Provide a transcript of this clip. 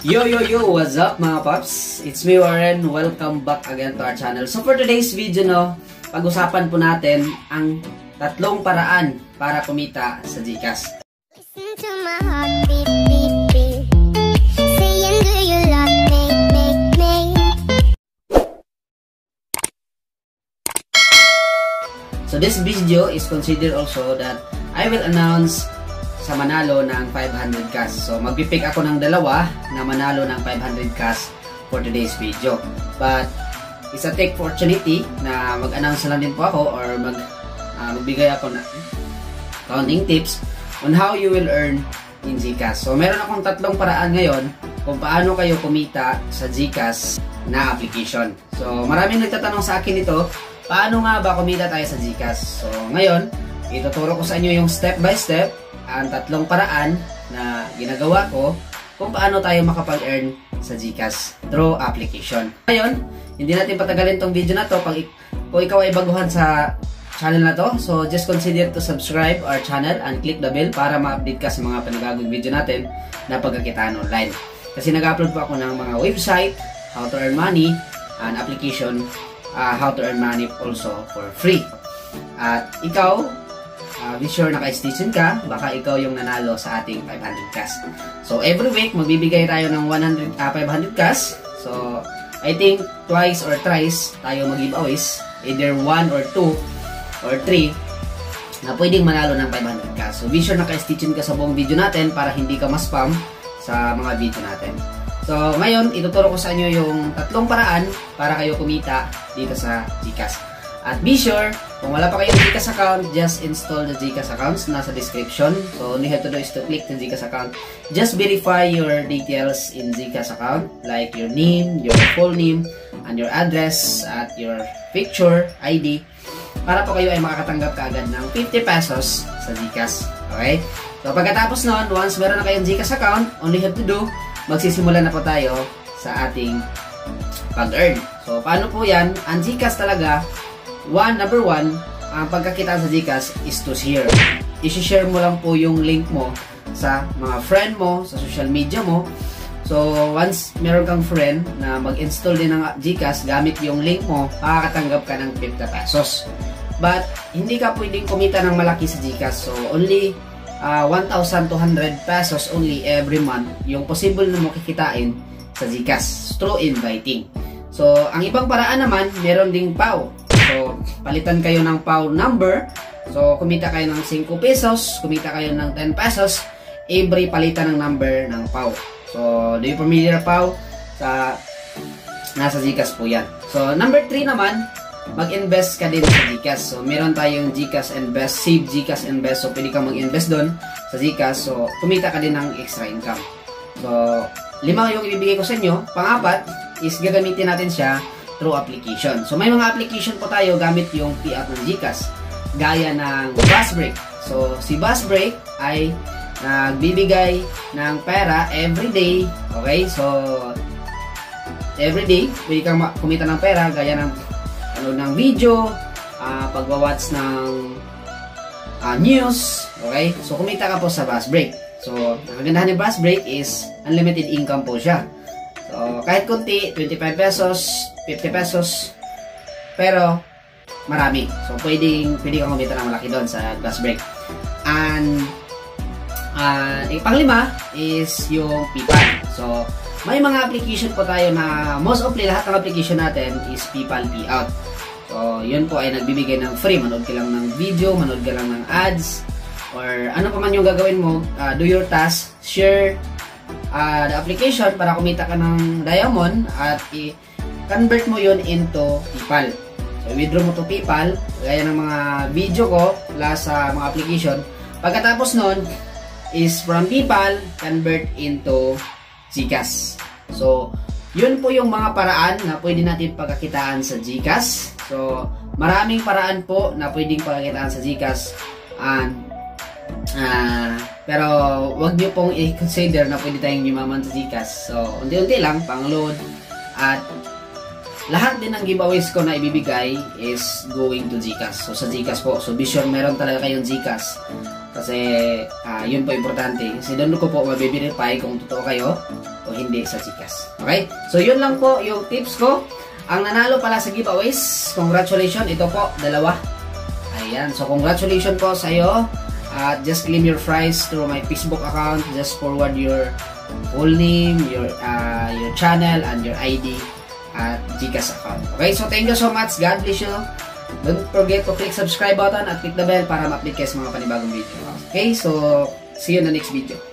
Yo, what's up mga paps? It's me Warren, welcome back again to our channel. So for today's video, pag-usapan po natin ang tatlong paraan para kumita sa GCash. So this video is considered also that I will announce sa manalo ng 500 cash. So magpipick ako ng dalawa na manalo ng 500 cash for today's video. But it's a take opportunity na mag-announce lang din po ako or magbigay ako ng counting tips on how you will earn in GCash. So meron akong tatlong paraan ngayon kung paano kayo kumita sa GCash na application. So maraming nagtatanong sa akin ito, paano nga ba kumita tayo sa GCash? So ngayon, ituturo ko sa inyo yung step by step ang tatlong paraan na ginagawa ko kung paano tayo makapag-earn sa GCash through application. Ngayon, hindi natin patagalin tong video na to. Kung ikaw ay baguhan sa channel na to, so just consider to subscribe our channel and click the bell para ma-update ka sa mga panagagawang video natin na pagkakitaan online. Kasi nag-upload po ako ng mga website, how to earn money, and application, how to earn money also for free. At ikaw, be sure naka-station ka, baka ikaw yung nanalo sa ating 500 cash. So every week magbibigay tayo ng 500 cash. So I think twice or thrice tayo mag-giveaways, either 1 or 2 or 3 na pwedeng manalo ng 500 cash. So be sure naka-station ka sa buong video natin para hindi ka ma-spam sa mga video natin. So ngayon, ituturo ko sa inyo yung tatlong paraan para kayo kumita dito sa GCash. At be sure, kung wala pa kayong GCash account, just install the GCash accounts. Nasa description. So, all you have to do is to click the GCash account. Just verify your details in GCash account, like your name, your full name, and your address, at your picture, ID, para po kayo ay makakatanggap kaagad ng 50 pesos sa GCash. Okay? So, pagkatapos nun, once meron na kayong GCash account, all you have to do, magsisimula na po tayo sa ating pag-earn. So, paano po yan? Ang GCash talaga, number one, ang pagkakita sa GCash is to share. I-share mo lang po yung link mo sa mga friend mo, sa social media mo. So, once meron kang friend na mag-install din ng GCash, gamit yung link mo, makakatanggap ka ng 50 pesos. But, hindi ka pwedeng kumita ng malaki sa GCash. So, only 1,200 pesos only every month yung possible na makikitain sa GCash through inviting. So, ang ibang paraan naman, meron ding PAW. So, palitan kayo ng PAW number. So, kumita kayo ng 5 pesos, kumita kayo ng 10 pesos, every palitan ng number ng PAW. So, do you familiar PAW? Nasa GCash po yan. So, number 3 naman, mag-invest ka din sa GCash. So, meron tayong GCash Invest, Save GCash Invest. So, pwede kang mag-invest doon sa GCash. So, kumita ka din ng extra income. So, 5 yung ibibigay ko sa inyo. Pang-apat is gagamitin natin siya through application. So, may mga application po tayo gamit yung fiat ng GCash, gaya ng Buzzbreak. So, si Buzzbreak ay nagbibigay ng pera everyday. Okay? So, everyday, pwede kang kumita ng pera gaya ng, video, pagwa-watch ng news. Okay? So, kumita ka po sa Buzzbreak. So, ang kagandahan ni Buzzbreak is unlimited income po siya. So, kahit konti, 25 pesos, 50 pesos, pero marami. So, pwede kang kumita ng malaki doon sa Buzzbreak. And, pang-lima is yung PayPal. So, may mga application po tayo na most of lahat ng application natin is PayPal payout. So, yun po ay nagbibigay ng free. Manood ka lang ng video, manood ka lang ng ads, or ano pa man yung gagawin mo, do your task, share the application para kumita ka ng diamond at i-convert mo yun into PayPal. So, withdraw mo to PayPal, gaya ng mga video ko, plus sa mga application. Pagkatapos nun, is from PayPal, convert into GCash. So, yun po yung mga paraan na pwede natin pagkakitaan sa GCash. So, maraming paraan po na pwedeng pagkakitaan sa GCash. Pero wag niyo pong i-consider na pwede tayong yumaman sa GCash. So, unti-unti lang, pang-load. At lahat din ng giveaways ko na ibibigay is going to GCash. So, sa GCash po. So, be sure meron talaga kayong GCash. So, Kasi yun po importante. Kasi doon ko po mabiverify kung totoo kayo o hindi sa GCash. Okay? So yun lang po yung tips ko. Ang nanalo pala sa giveaways, congratulations, ito po, dalawa. Ayan, so congratulations po sa iyo. Just claim your prize through my Facebook account. Just forward your full name, your channel, and your ID at GCash account. Okay, so thank you so much. God bless you. Don't forget to click subscribe button at click the bell para ma-update kayo sa mga panibagong video. Okay, so see you in the next video.